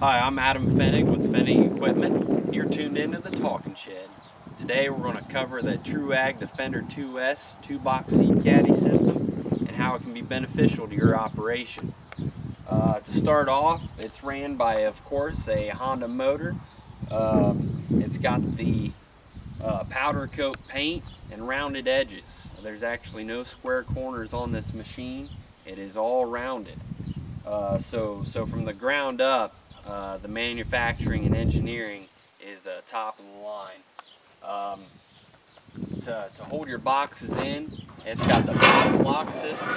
Hi, I'm Adam Fennig with Fennig Equipment. You're tuned into the Talking Shed. Today we're going to cover the TruAg Defender 2S 2-box seat caddy system and how it can be beneficial to your operation. To start off, it's ran by, of course, a Honda motor. It's got the powder coat paint and rounded edges. There's actually no square corners on this machine. It is all rounded. So from the ground up, the manufacturing and engineering is top of the line. To hold your boxes in, it's got the box lock system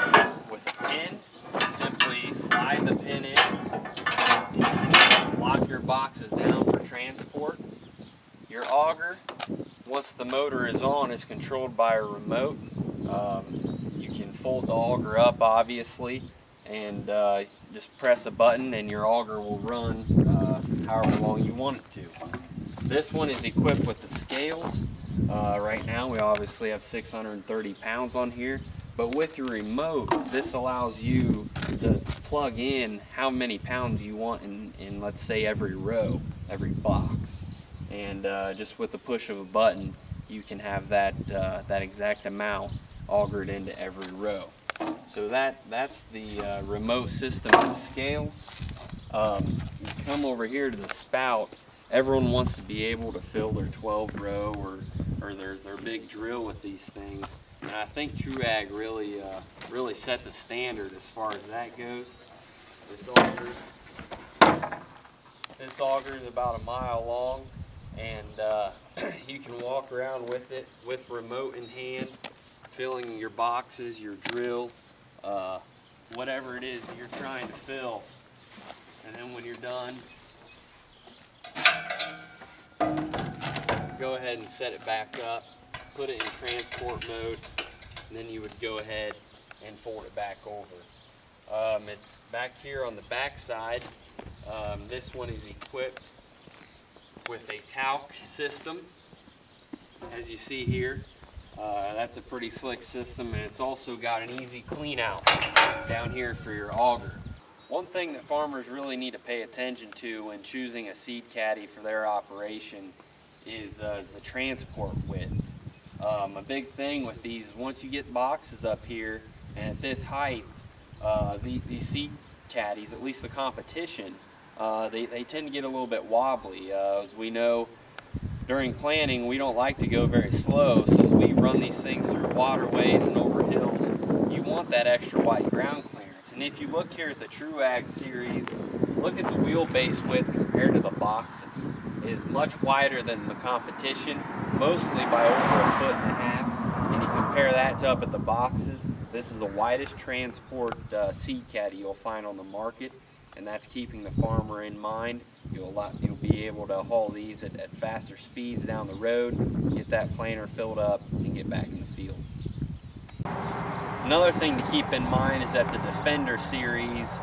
with a pin. Simply slide the pin in and you can lock your boxes down for transport. Your auger, once the motor is on, is controlled by a remote. You can fold the auger up, obviously, and just press a button and your auger will run however long you want it to. This one is equipped with the scales. Right now we obviously have 630 pounds on here, but with your remote this allows you to plug in how many pounds you want in let's say every row, every box, and just with the push of a button you can have that, that exact amount augered into every row. So that's the remote system and scales. You come over here to the spout. Everyone wants to be able to fill their 12 row or their big drill with these things. And I think TruAg really set the standard as far as that goes. This auger is about a mile long, and you can walk around with it with remote in hand, filling your boxes, your drill, whatever it is you're trying to fill. And then when you're done, go ahead and set it back up, put it in transport mode, and then you would go ahead and fold it back over. Back here on the back side, this one is equipped with a talc system, as you see here. That's a pretty slick system, and it's also got an easy clean out down here for your auger. One thing that farmers really need to pay attention to when choosing a seed caddy for their operation is the transport width. A big thing with these, once you get boxes up here and at this height, the seed caddies, at least the competition, they tend to get a little bit wobbly. As we know, during planting, we don't like to go very slow, so as we run these things through waterways and over hills, you want that extra wide ground clearance. And if you look here at the TruAg series, look at the wheelbase width compared to the boxes. It is much wider than the competition, mostly by over 1.5 feet. And you compare that to up at the boxes, this is the widest transport seed caddy you'll find on the market. And that's keeping the farmer in mind. You'll be able to haul these at faster speeds down the road, get that planer filled up, and get back in the field. Another thing to keep in mind is that the Defender series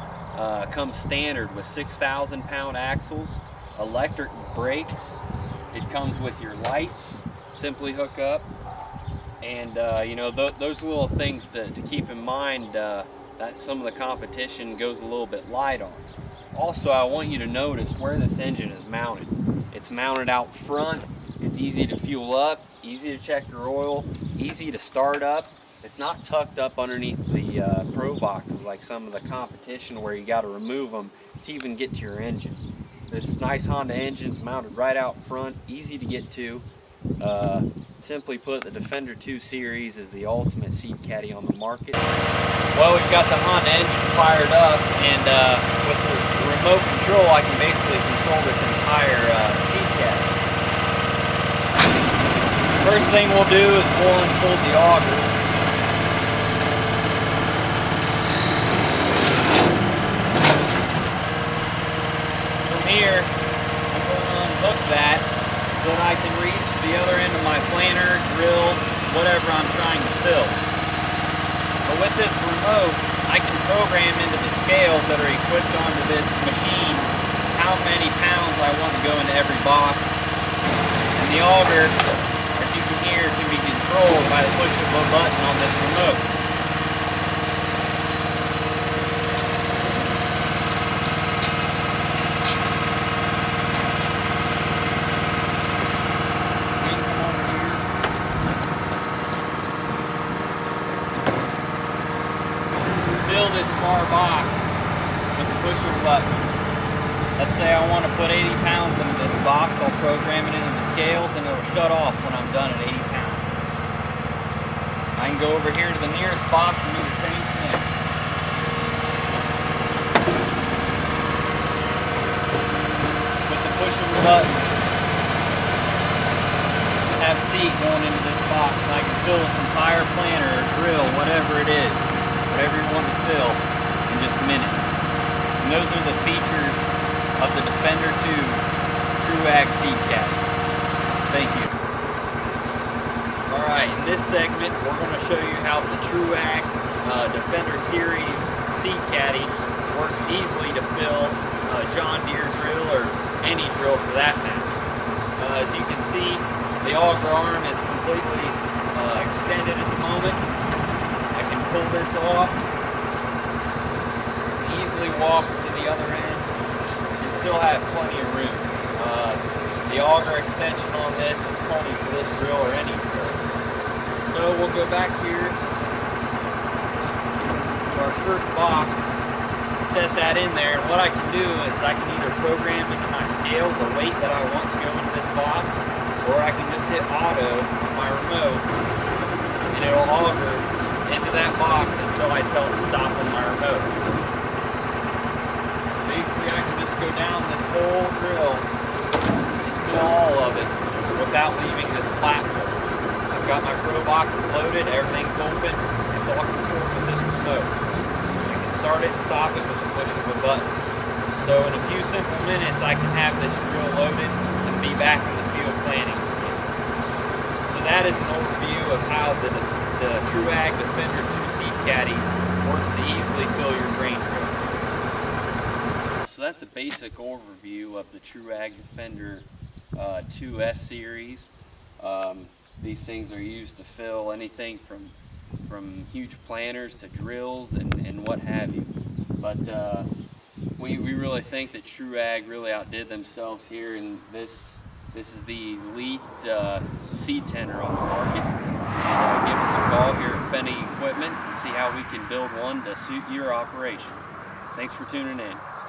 comes standard with 6,000 pound axles, electric brakes. It comes with your lights, simply hook up. And you know, those little things to keep in mind, that some of the competition goes a little bit light on. Also, I want you to notice where this engine is mounted. It's mounted out front. It's easy to fuel up, easy to check your oil, easy to start up. It's not tucked up underneath the pro boxes like some of the competition where you got to remove them to even get to your engine. This nice Honda engine's mounted right out front, easy to get to. Simply put, the Defender 2 series is the ultimate seed caddy on the market. Well, we've got the Honda engine fired up, and with the remote control I can basically control this entire seed caddy. First thing we'll do is we'll unfold the auger. From here, I'm going to unhook that so that I can reach the other end of my planer, drill, whatever I'm trying to fill. But with this remote, I can program into the scales that are equipped onto this machine how many pounds I want to go into every box. And the auger, as you can hear, can be controlled by the push of a button on this remote. this far box with the push of a button. Let's say I want to put 80 pounds into this box, I'll program it into the scales and it'll shut off when I'm done at 80 pounds. I can go over here to the nearest box and do the same thing. With the push of a button, have seed going into this box. I can fill this entire planter or drill, whatever it is, whatever you want to fill, in just minutes. And those are the features of the Defender 2 TruAg seed caddy. Thank you. Alright, in this segment we're going to show you how the TruAg Defender Series seed caddy works easily to fill a John Deere drill or any drill for that matter. As you can see, the auger arm is completely extended at the moment. I can pull this off, easily walk to the other end, and still have plenty of room. The auger extension on this is plenty for this drill or any drill. So we'll go back here to our first box, set that in there, and what I can do is I can either program into my scales the weight that I want to go into this box, or I can just hit auto on my remote and it'll auger into that box until I tell it to stop on my remote. Basically I can just go down this whole drill and fill all of it without leaving this platform. I've got my pro boxes loaded, everything's open, it's all controlled with this remote. I can start it and stop it with the push of a button. So in a few simple minutes I can have this drill loaded and be back in the field planning. So that is an overview of how the TruAg Defender 2 seed caddy works to easily fill your grain drills. So that's a basic overview of the TruAg Defender 2S series. These things are used to fill anything from huge planters to drills and what have you. But we really think that TruAg really outdid themselves here in this. This is the elite seed tender on the market. And give us a call here at Fennig Equipment and see how we can build one to suit your operation. Thanks for tuning in.